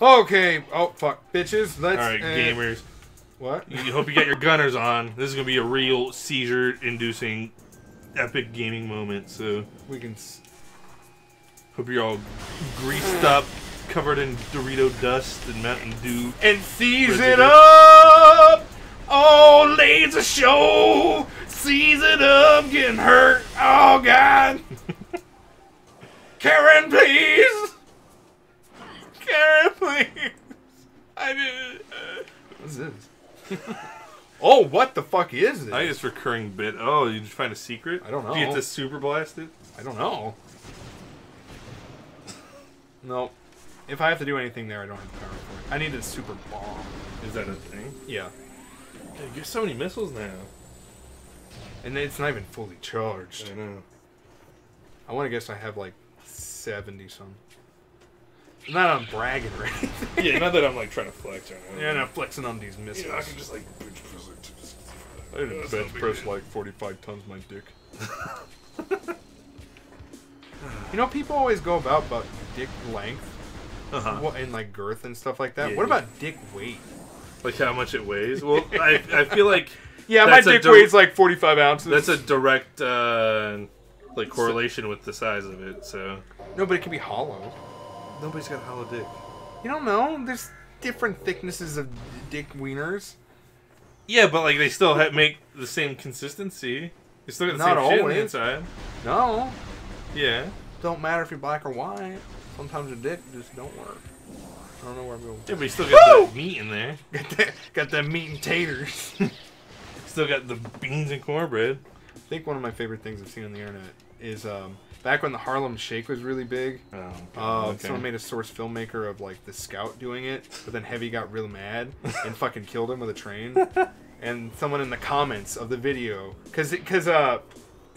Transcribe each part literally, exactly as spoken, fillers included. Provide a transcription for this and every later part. Okay. Oh, fuck. Bitches, let's... Alright, uh, gamers. What? You hope you got your gunners on. This is going to be a real seizure-inducing epic gaming moment, so... We can... S hope you're all greased up, covered in Dorito dust and Mountain Dew. And season up! Oh, laser show! Season up, getting hurt. Oh, God! Karen, please! Karen, please! I did uh, What's this? Oh, what the fuck is this? I just recurring bit. Oh, you just find a secret? I don't know. Do you get to super blast it? I don't know. No. If I have to do anything there, I don't have the power for it. I need a super bomb. Is that a thing? Yeah. Dude, there's so many missiles now. And it's not even fully charged. I know. I want to guess I have like seventy some. Not on bragging or anything. Yeah, not that I'm like trying to flex or anything. Yeah, not flexing on these missiles. Yeah, I can just like bench press like two. I didn't bench press like forty-five tons my dick. You know, people always go about about dick length uh-huh. and like girth and stuff like that. Yeah, what yeah. about dick weight? Like how much it weighs? Well, I I feel like yeah, my dick weighs like forty-five ounces. That's a direct uh, like correlation with the size of it. So no, but it can be hollow. Nobody's got a hollow dick. You don't know. There's different thicknesses of dick wieners. Yeah, but like they still have, make the same consistency. They still got the Not same shit on the inside. No. Yeah. Don't matter if you're black or white. Sometimes your dick just don't work. I don't know where I'm going. Yeah, but you still got Woo! that meat in there. Got that, got that meat and taters. Still got the beans and cornbread. I think one of my favorite things I've seen on the internet is um, back when the Harlem Shake was really big. Oh, okay. uh, okay. Someone made a source filmmaker of like the Scout doing it, but then Heavy got real mad and fucking killed him with a train. And someone in the comments of the video, because because uh,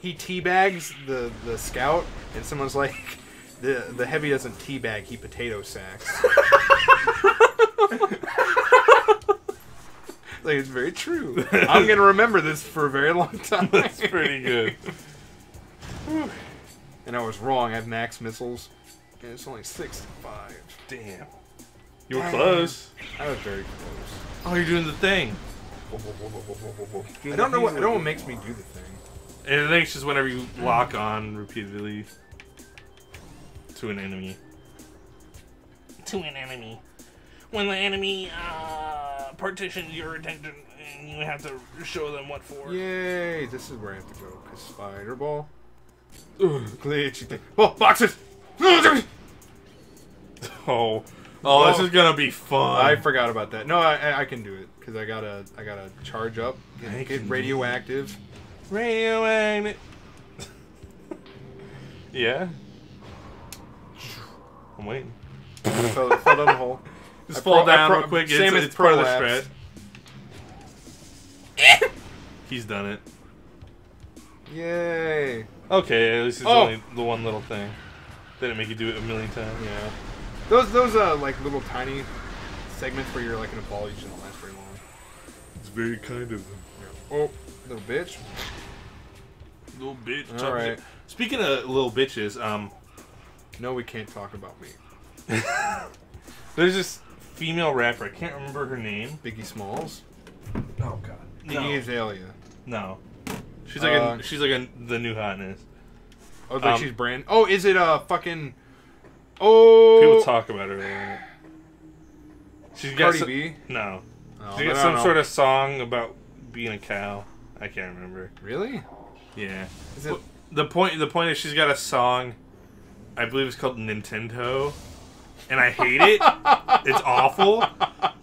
he teabags the the Scout, and someone's like, the the Heavy doesn't teabag, he potato sacks. Like, it's very true. I'm gonna remember this for a very long time. That's pretty good. And I was wrong. I have max missiles, and it's only sixty-five. Damn. You were Damn. close. I was very close. Oh, you're doing the thing. Whoa, whoa, whoa, whoa, whoa, whoa, whoa. I don't know what. I don't know what makes me do the thing. And I think it's just whenever you lock on repeatedly to an enemy. To an enemy. When the enemy uh, partitions your attention, and you have to show them what for. Yay! This is where I have to go. Cause spider ball. Ugh, glitchy thing. Oh, boxes! Oh, oh, oh, this is gonna be fun. I forgot about that. No, I, I can do it because I gotta, I gotta charge up, get, get radioactive. Radioactive. Yeah. I'm waiting. I fell, I fell down the hole. Just I fall down real quick. Same it's, as it's part of the strat. He's done it. Yay. Okay, at least it's oh. only the one little thing. They didn't make you do it a million times. Yeah. Those, those uh, like, little tiny segments where you're, like, in a ball, you shouldn't last very long. It's very kind of them. Yeah. Oh, little bitch. Little bitch. All right. Speaking of little bitches, um... no, we can't talk about me. There's this female rapper. I can't remember her name. Biggie Smalls? Oh, God. Iggy Azalea. No. She's like uh, a, she's like a, the new hotness. Oh, like um, she's brand. Oh, is it a fucking? Oh, people talk about her. Right? She's got Cardi so, B. No, oh, she got some sort of song about being a cow. I can't remember. Really? Yeah. Is it the point? The point is she's got a song. I believe it's called Nintendo, and I hate it. It's awful.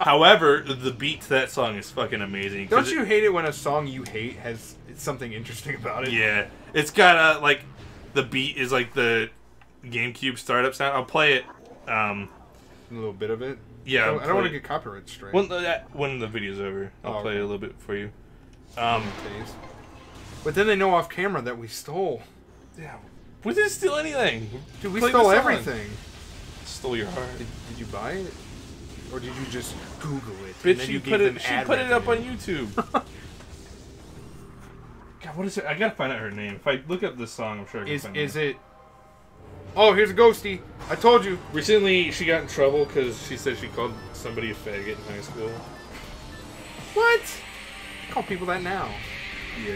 However, the beat to that song is fucking amazing. Don't you it, hate it when a song you hate has something interesting about it? Yeah. It's got a, like, the beat is like the GameCube startup sound. I'll play it. Um, a little bit of it? Yeah. I don't, don't want to get copyright straight. When, that, when the video's over, I'll oh, play okay. a little bit for you. Um, but then they know off camera that we stole. Yeah. We didn't steal anything. Dude, we stole everything. Stole your heart. Did, did you buy it? Or did you just Google it? Bitch, and then you, you gave put, it, she put it up on YouTube. God, what is it? I gotta find out her name. If I look up this song, I'm sure I can is, find is it. Is it Oh, here's a ghosty. I told you. Recently, she got in trouble because she said she called somebody a faggot in high school. What? I call people that now. Yeah.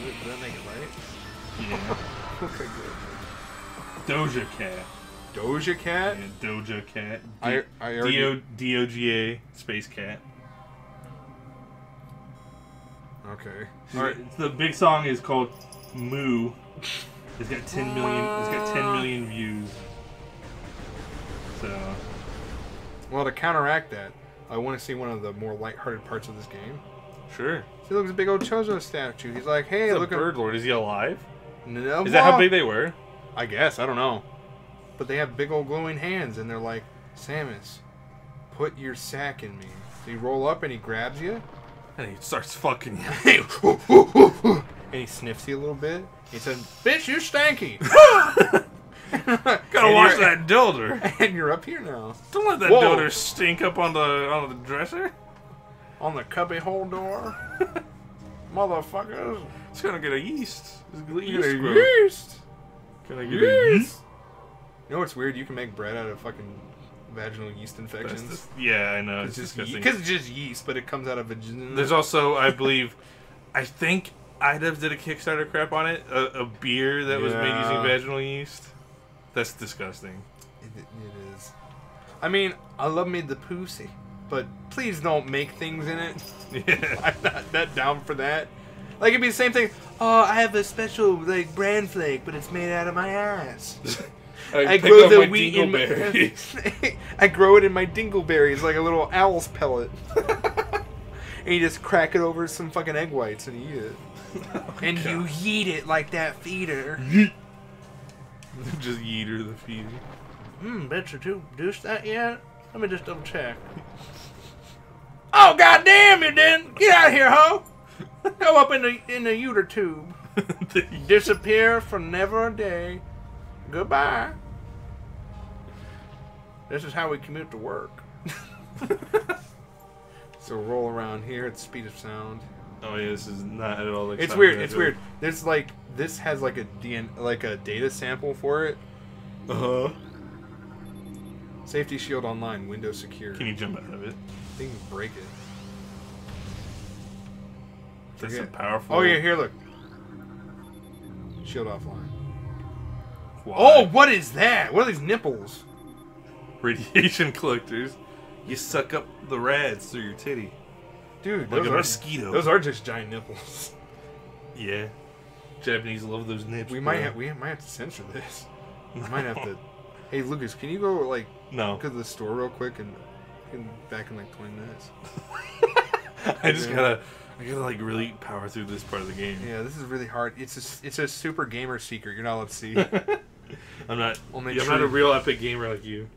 Does that make it right? Yeah. Okay, good. Doja Cat. Doja Cat? Yeah, Doja Cat. D I, I already... D O D O G A space cat. Okay. All right. The big song is called Moo. It's got ten million. It's got ten million views. So, well, to counteract that, I want to see one of the more lighthearted parts of this game. Sure. She looks at a big old Chozo statue. He's like, "Hey, it's look a bird lord. Is he alive? No. Is that how big they were? I guess. I don't know. But they have big old glowing hands, and they're like, Samus, put your sack in me. So you roll up, and he grabs you. And he starts fucking and he sniffs you a little bit. He says, bitch, you stanky. Gotta and wash that dilder. And you're up here now. Don't let that Whoa. dilder stink up on the on the dresser. On the cubby hole door. Motherfuckers. It's gonna get a yeast. It's gonna get yeast. A yeast. Can I get yeast. a yeast? You know what's weird? You can make bread out of fucking vaginal yeast infections. Just, yeah, I know. It's, it's disgusting. Because it's just yeast, but it comes out of vagina. There's also, I believe, I think I D E V did a Kickstarter crap on it, a, a beer that yeah. was made using vaginal yeast. That's disgusting. It, it is. I mean, I love me the pussy, but please don't make things in it. Yeah. I'm not that down for that. Like, it'd be the same thing. Oh, I have a special, like, bran flake, but it's made out of my ass. I, I grow the wheat in my, I grow it in my dingleberries like a little owl's pellet. And you just crack it over some fucking egg whites and eat it. Oh, and God. You yeet it like that feeder. Yeet. Just yeet her the feeder. Hmm, bitch, did you douche that yet? Let me just double check. Oh, goddamn, you didn't! Get out of here, ho! Go up in the, in the uter tube. Disappear for never a day. Goodbye. This is how we commute to work. So roll around here at the speed of sound. Oh yeah, this is not at all. Like it's weird. It's weird. There's like this has like a D N A, like a data sample for it. Uh huh. Safety shield online. Window secure. Can you jump out of it? I think you can break it. That's so powerful. Oh yeah, here look. Shield offline. Why? Oh, what is that? What are these nipples? Radiation collectors. You suck up the rads through your titty. Dude, like a mosquito. Those are just giant nipples. Yeah. Japanese love those nips. We bro. might have we might have to censor this. We no. might have to. Hey Lucas, can you go like no. go to the store real quick and, and back in like twenty minutes? I just yeah. gotta I gotta like really power through this part of the game. Yeah, this is really hard. It's a, it's a super gamer secret. You're not allowed to see. I'm not. I'm sure not a real epic gamer like you.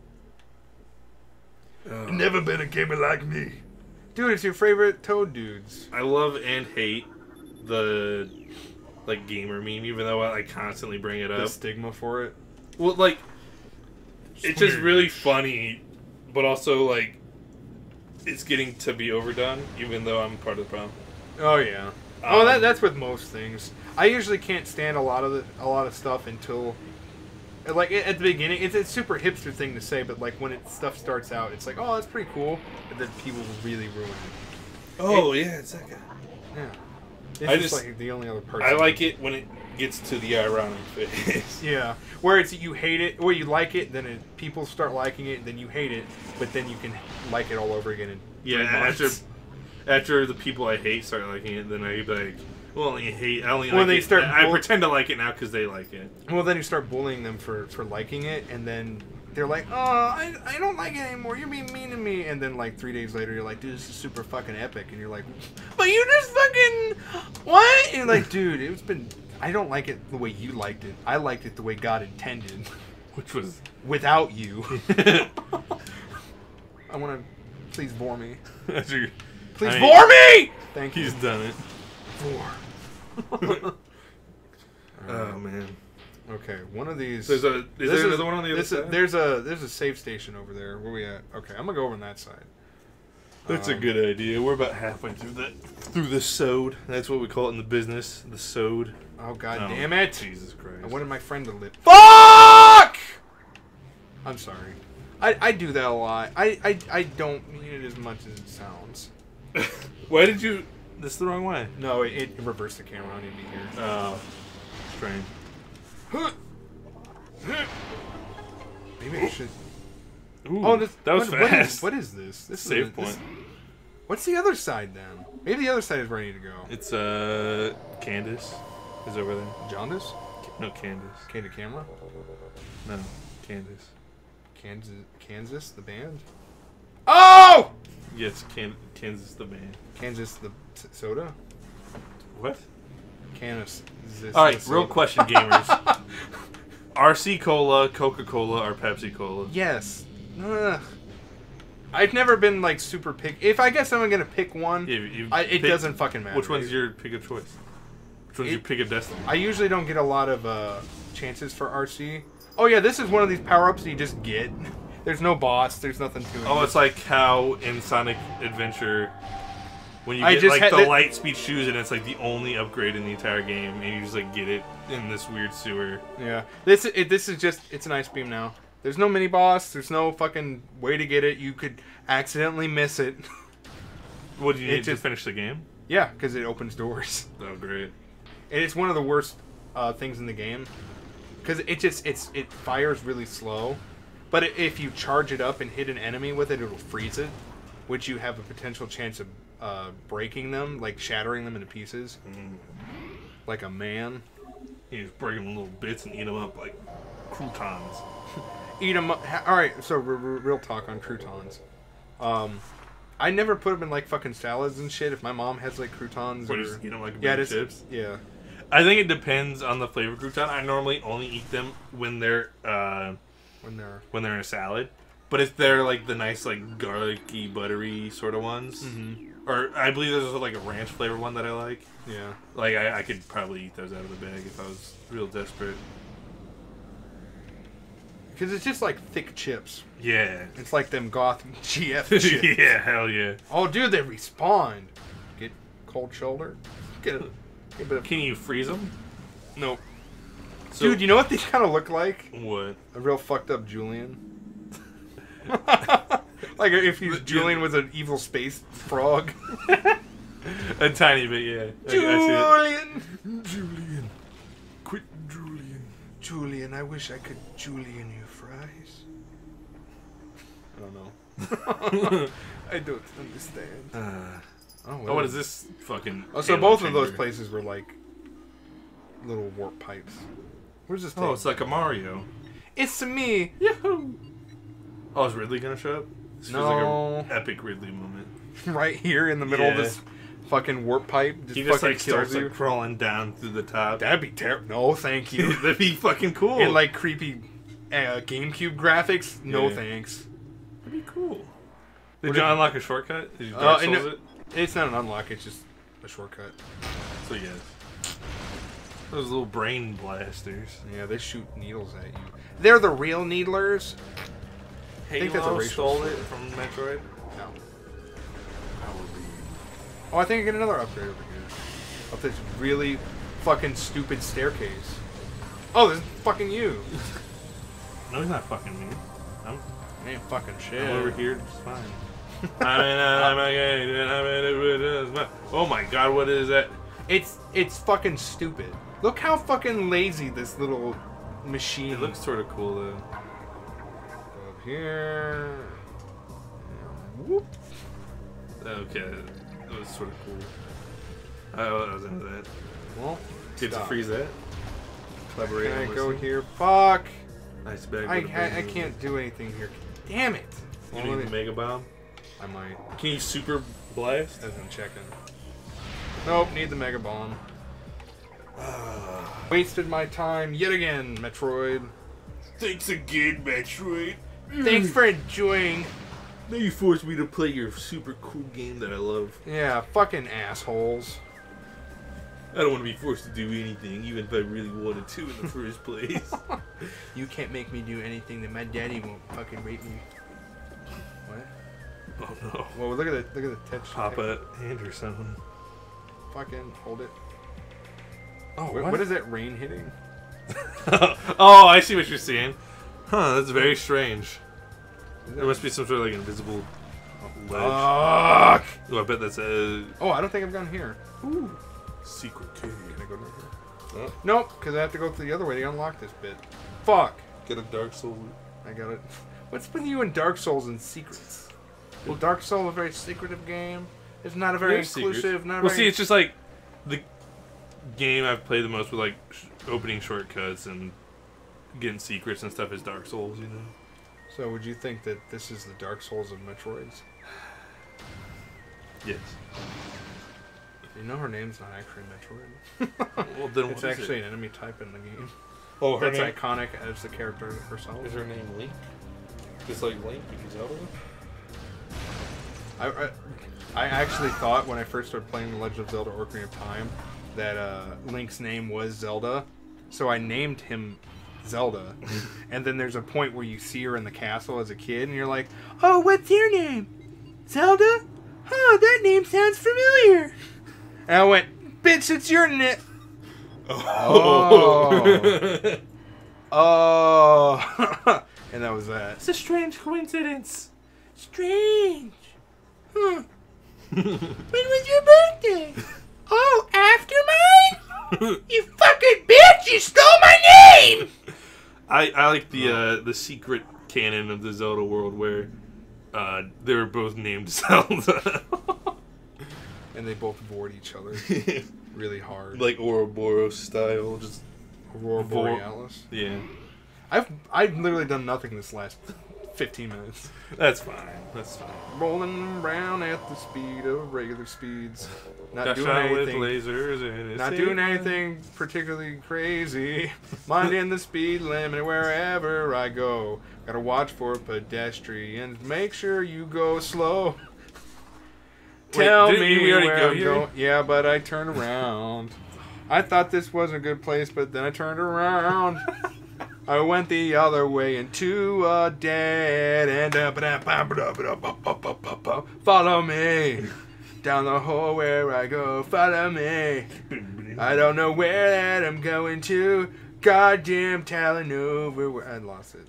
Oh. Never been a gamer like me, dude. It's your favorite Toad dudes. I love and hate the like gamer meme, even though I like constantly bring it up. The stigma for it. Well, like it's, it's just really funny, but also like it's getting to be overdone. Even though I'm part of the problem. Oh yeah. Um, oh, that that's with most things. I usually can't stand a lot of the, a lot of stuff until. Like, at the beginning, it's a super hipster thing to say, but, like, when it stuff starts out, it's like, oh, that's pretty cool, and then people really ruin it. Oh, it, yeah, it's that guy. Yeah. It's I just, just, like, the only other person. I like it when it gets to the ironic phase. Yeah. Where it's, you hate it, or you like it, then it, people start liking it, and then you hate it, but then you can like it all over again in Yeah, after, after the people I hate start liking it, then I, like... Well, I hate. I only well, like they it. Start I pretend to like it now because they like it. Well, then you start bullying them for for liking it, and then they're like, "Oh, I I don't like it anymore. You're being mean to me." And then like three days later, you're like, "Dude, this is super fucking epic," and you're like, "But you just fucking what?" And you're like, "Dude, it's been. I don't like it the way you liked it. I liked it the way God intended, which was without you." I want to. Please bore me. Please I mean, bore me. Thank you. He's done it. Four. Right. Oh man. Okay, one of these. There's a. Is there another one on the other side? A, there's a. There's a save station over there. Where we at? Okay, I'm gonna go over on that side. That's um, a good idea. We're about halfway through the through the sode. That's what we call it in the business. The sode. Oh god no. damn it! Jesus Christ! I wanted my friend to live. Oh! I'm sorry. I, I do that a lot. I, I, I don't mean it as much as it sounds. Why did you... This is the wrong way. No, it, it reversed the camera. I need to be here. Oh. Strange. Maybe I should... Ooh, oh, this, that was what, fast. What is, what is this? This save is, point. This, what's the other side, then? Maybe the other side is ready to go. It's, uh... Candace is over there. Jaundice? No, Candace. Candace Camera? No, Candace. Kansas, Kansas the band? Oh! Yes, can, Kansas the band. Kansas the t soda? What? Kansas Alright, real question, gamers. R C Cola, Coca-Cola, or Pepsi Cola? Yes. Ugh. I've never been, like, super pick. If I guess I'm going to pick one, if, if I, it pick, doesn't fucking matter. Which one's right? Your pick of choice? Which one's it, your pick of destiny? I usually don't get a lot of uh, chances for R C. Oh yeah, this is one of these power-ups that you just get. There's no boss, there's nothing to it. Oh, it's like how in Sonic Adventure, when you I get like the light speed shoes and it's like the only upgrade in the entire game, and you just like get it in this weird sewer. Yeah, this it, this is just, it's an ice beam now. There's no mini-boss, there's no fucking way to get it, you could accidentally miss it. What, do you need it to just, finish the game? Yeah, because it opens doors. Oh, great. And it's one of the worst uh, things in the game. Because it just it's it fires really slow, but it, if you charge it up and hit an enemy with it, it'll freeze it, which you have a potential chance of uh, breaking them, like shattering them into pieces, mm. like a man. You just break them in little bits and eat them up like croutons. Eat them up. All right, so r r real talk on croutons. Um, I never put them in like fucking salads and shit. If my mom has like croutons, or, or just eat them like yeah, just, chips. Yeah. I think it depends on the flavor crouton. I normally only eat them when they're uh, when they're when they're in a salad. But if they're like the nice like garlicky, buttery sort of ones, mm-hmm. or I believe there's also like a ranch flavor one that I like. Yeah, like I, I could probably eat those out of the bag if I was real desperate. Because it's just like thick chips. Yeah, it's like them goth G F chips. Yeah, hell yeah. Oh, dude, they respawn. Get cold shoulder. Get a But can you freeze them? Nope. So, dude, you know what these kind of look like? What? A real fucked up Julian. Like if he's, Julian was an evil space frog. A tiny bit, yeah. Julian! I, I Julian. Quit Julian. Julian, I wish I could Julian your fries. I don't know. I don't understand. Uh... Oh, oh, what is this fucking... Oh, so both finger. of those places were like little warp pipes. Where's this thing? Oh, it's like a Mario. It's me! Yahoo! Oh, is Ridley gonna show up? This no. feels like an epic Ridley moment. Right here in the middle yeah. of this fucking warp pipe? Just he just fucking like starts like, crawling down through the top. That'd be terrible. No, thank you. That'd be fucking cool. And like creepy uh, GameCube graphics? No yeah. thanks. That'd be cool. Did what you did unlock you... a shortcut? Did you Dark Souls uh, it? It's not an unlock, it's just a shortcut. So yes. Those little brain blasters. Yeah, they shoot needles at you. They're the real needlers. Halo I think that's a racial stole story. it from Metroid? No. Oh, I think I get another upgrade over here. Up this really fucking stupid staircase. Oh, this is fucking you. No, he's not fucking me. I'm, I ain't fucking shit. I'm over here just fine. Oh my god, what is that? It's it's fucking stupid. Look how fucking lazy this little machine. It looks sort of cool though. Go up here. Whoop. Okay, that was sort of cool. Oh, I was into that. Well, did you freeze that? Collaborate. Can I go here? Fuck. Nice bag. I I can't do anything here. Damn it. You need the mega bomb. I might. Can you super blast? As I'm checking. Nope, need the Mega Bomb. Uh, Wasted my time yet again, Metroid. Thanks again, Metroid. Thanks for enjoying. Now you forced me to play your super cool game that I love. Yeah, fucking assholes. I don't want to be forced to do anything, even if I really wanted to in the first place. You can't make me do anything that my daddy won't fucking rape me. Oh no! Whoa! Look at the look at the texture. Papa Anderson. Fucking hold it. Oh, what, what is that rain hitting? Oh, I see what you're seeing. Huh, that's very strange. There must be some sort of like invisible ledge. Fuck! Oh, I bet that's a... Oh, I don't think I've gone here. Ooh. Secret cave. Can I go down here? Oh. Nope, because I have to go the other way to unlock this bit. Fuck! Get a Dark Soul. I got it. What's with you and Dark Souls and secrets? Well, Dark Souls is a very secretive game. It's not a very There's inclusive... Not well, very... see, it's just like... The game I've played the most with like sh opening shortcuts and getting secrets and stuff is Dark Souls, you know? So would you think that this is the Dark Souls of Metroids? Yes. You know her name's not actually Metroid. Well, then it's actually it? an enemy type in the game. Oh, her That's name? iconic as the character herself. Is her name Link? Just like Link, you can Zelda? I, I, I actually thought when I first started playing The Legend of Zelda Ocarina of Time that uh, Link's name was Zelda. So I named him Zelda. And then there's a point where you see her in the castle as a kid and you're like, oh, what's your name? Zelda? Oh, that name sounds familiar. And I went, bitch, it's your name. Oh. Oh. Oh. And that was that. It's a strange coincidence. Strange. Huh. When was your birthday? Oh, after mine? You fucking bitch! You stole my name! I, I like the uh, the secret canon of the Zelda world where uh, they were both named Zelda. And they both bored each other really hard. Like Ouroboros style. Just Aurora Borealis? Yeah. I've, I've literally done nothing this last... fifteen minutes. That's fine. That's fine. Rolling around at the speed of regular speeds. Not Got doing anything. With lasers and not doing anything particularly crazy. Minding the speed limit wherever I go. Gotta watch for pedestrians. Make sure you go slow. Wait, Tell me we already where go I'm here? Going. Yeah, but I turned around. I thought this was a good place, but then I turned around. I went the other way into a dead end. Follow me down the hole where I go. Follow me. I don't know where that I'm going to. Goddamn Talanover. I lost it.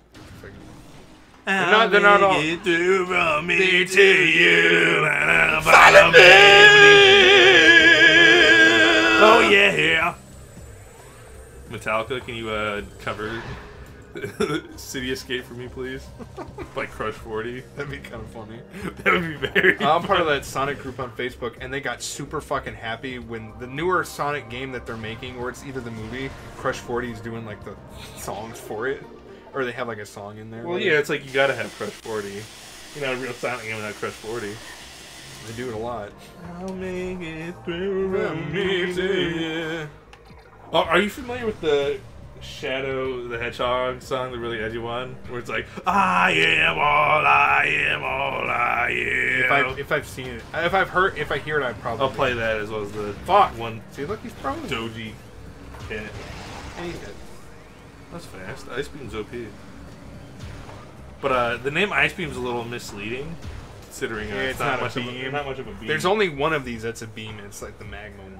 They're not, they're not all. Through from me to you. Follow me. Oh yeah. Metallica, can you uh, cover? City Escape for me, please. Like Crush forty. That'd be kind of funny. That would be very uh, I'm part of that Sonic group on Facebook, and they got super fucking happy when the newer Sonic game that they're making, or it's either the movie, Crush forty is doing like the songs for it. Or they have like a song in there. Well, like, yeah, it's like you gotta have Crush forty. You know, a real Sonic game without Crush forty. They do it a lot. I'll make it through from me to you. Oh, are you familiar with the Shadow the Hedgehog song, the really edgy one, where it's like, I am all I am, all I am. If I've, if I've seen it, if I've heard, if I hear it, I probably. I'll play that as well as the fuck one. See, look, he's probably Doji. Yeah. Hey, that's fast. Ice Beam's O P. But uh, the name Ice Beam's a little misleading, considering uh, yeah, it's, it's not, not, much a beam. Of a, not much of a beam. There's only one of these that's a beam, and it's like the magma one.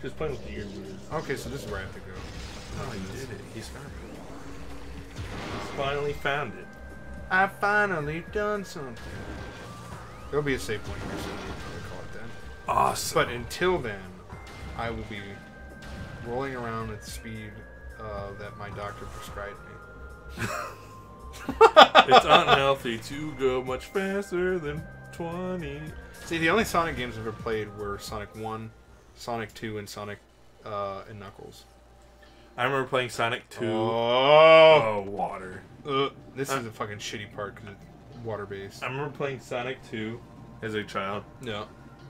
Just playing with the ear moves. Okay, so this is where I have to go. Oh, he did it. He's found it. He's finally found it. I finally done something. There'll be a save point here, so we can probably call it then. Awesome. But until then, I will be rolling around at the speed uh, that my doctor prescribed me. It's unhealthy to go much faster than twenty. See, the only Sonic games I've ever played were Sonic one. Sonic two and Sonic uh, and Knuckles. I remember playing Sonic two. Oh, oh water. Uh, this I'm, is a fucking shitty part because it's water-based. I remember playing Sonic two as a child. No.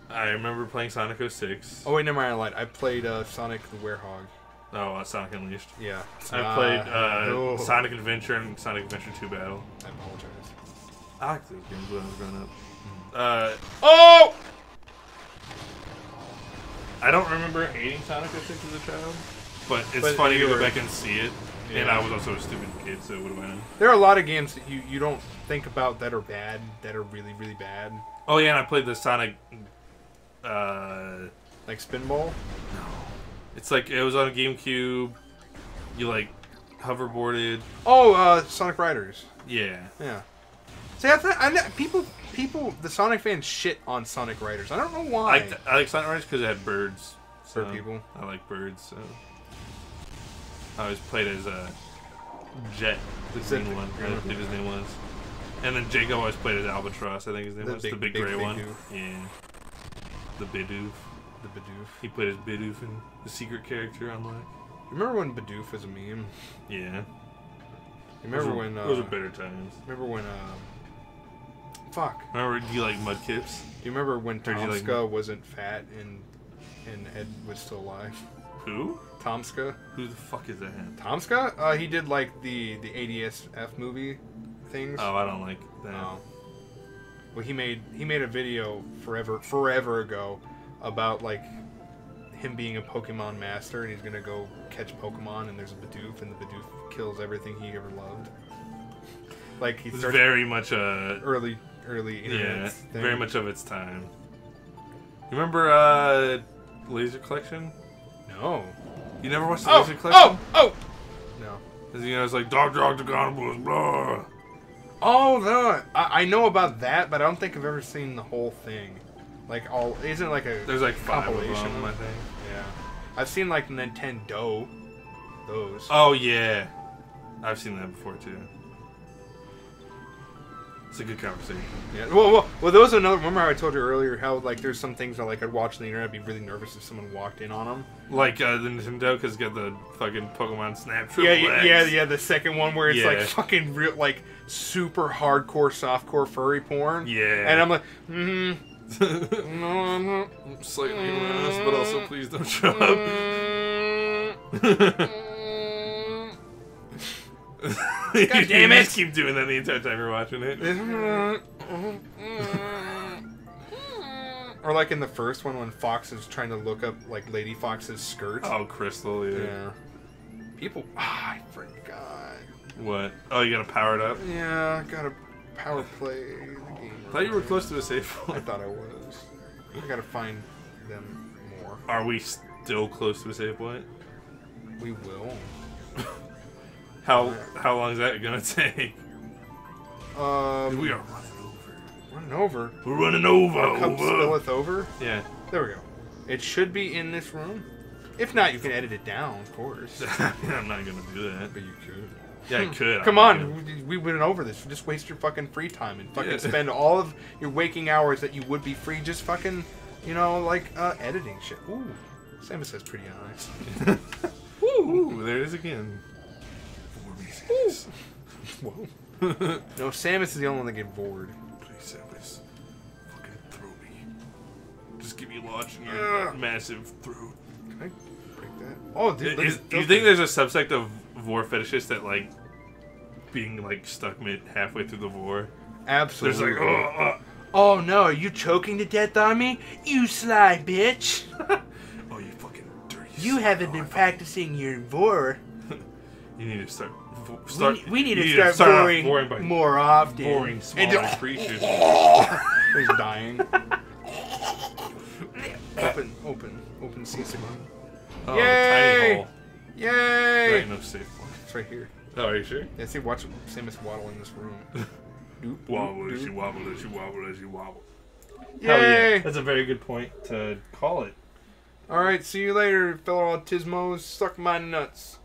I remember playing Sonic oh six. Oh, wait, never mind. I lied. I played uh, Sonic the Werehog. Oh, uh, Sonic Unleashed. Yeah. I uh, played uh, no. Sonic Adventure and Sonic Adventure two Battle. I apologize. I liked those games when I was growing up. Mm. Uh, oh! I don't remember hating Sonic oh six as a child, but it's but funny to go back and see it. Yeah. And I was also a stupid kid, so it would have been. There are a lot of games that you, you don't think about that are bad, that are really, really bad. Oh, yeah, and I played the Sonic... Uh, like Spinball? No. It's like, it was on a GameCube. You, like, hoverboarded. Oh, uh, Sonic Riders. Yeah. Yeah. See, I, th I know, people, people, the Sonic fans shit on Sonic Riders. I don't know why. I like, I like Sonic Riders because it had birds. So Bird people. I like birds, so. I always played as a Jet, the green one. I don't think his name was. And then Jacob always played as Albatross, I think his name the was. Big, the big, big gray big one. Doof. Yeah. The Bidoof. The Bidoof. He played as Bidoof in The Secret Character Unlocked. Remember when Bidoof was a meme? Yeah. Remember those were, when... Uh, those were better times. Remember when... Uh, fuck. Remember, do you like Mudkips? Do you remember when Tomska like... wasn't fat and and Ed was still alive? Who? Tomska. Who the fuck is that? Tomska? Uh, he did like the, the A D S F movie things. Oh, I don't like that. Oh. Well, he made he made a video forever forever ago about like him being a Pokemon master, and he's gonna go catch Pokemon, and there's a Bidoof, and the Bidoof kills everything he ever loved. Like he started very much a early early internet yeah thing. Very much of its time. You remember uh, Laser Collection? No. You never watched the oh, Laser Collection? Oh, oh, no. Because you know it's like Doctor Octagon, blah. Oh no, I, I know about that, but I don't think I've ever seen the whole thing. Like all, isn't it like a there's like five compilation of them, I think. Yeah, I've seen like Nintendo, those. Oh yeah, I've seen that before too. It's a good conversation. Yeah. Well, well, well. Those are another. Remember how I told you earlier how like there's some things that like I'd watch on the internet, I'd be really nervous if someone walked in on them. Like uh, the Nintendo, cause it's got the fucking Pokemon Snap. Yeah, yeah, yeah, yeah. The second one where it's yeah. like fucking real, like super hardcore softcore furry porn. Yeah. And I'm like, mm hmm. No, I'm not. I'm slightly nervous, but also please don't show up. God damn it! Keep doing that the entire time you're watching it. Or like in the first one when Fox is trying to look up like Lady Fox's skirt. Oh, Crystal, yeah. yeah. People, ah, I forgot. What? Oh, you gotta power it up. Yeah, I gotta power play the game. I thought you were close to a safe one. I thought I was. I gotta find them more. Are we still close to a safe point? We will. How how long is that gonna take? Um, we are running over. Running over. We're running over. Our cup over. Spilleth over. Yeah. There we go. It should be in this room. If not, you can edit it down, of course. I'm not gonna do that. But you could. Yeah, I could. Come I'm on, gonna... we went over this. Just waste your fucking free time and fucking yeah. spend all of your waking hours that you would be free just fucking, you know, like uh, editing shit. Ooh, Samus has pretty eyes. Ooh, there it is again. Whoa. No, Samus is the only one that get bored. Please, Samus. Fucking throw me. Just give me a launch in your uh, massive throat. Can I break that? Oh, dude. Is, do you think there's a subsect of vor fetishists that like being like stuck mid halfway through the vor? Absolutely. There's like, oh, uh, oh no, are you choking to death on me? You sly bitch. Oh, you fucking dirty. You haven't oh, been practicing your vor. You need to start. Start, we, we need, need to start, start boring, boring by more often. Boring smaller creatures. He's dying. Open, open, open C six. Oh, tiny hole. Yay! Right, no safe one. It's right here. Oh, are you sure? Yeah, see, watch Samus waddle in this room. Doop, wobble, doop, she wobble, doop. she wobble, she wobble. Yay! Hell yeah. That's a very good point to call it. Alright, see you later, fellow autismos. Suck my nuts.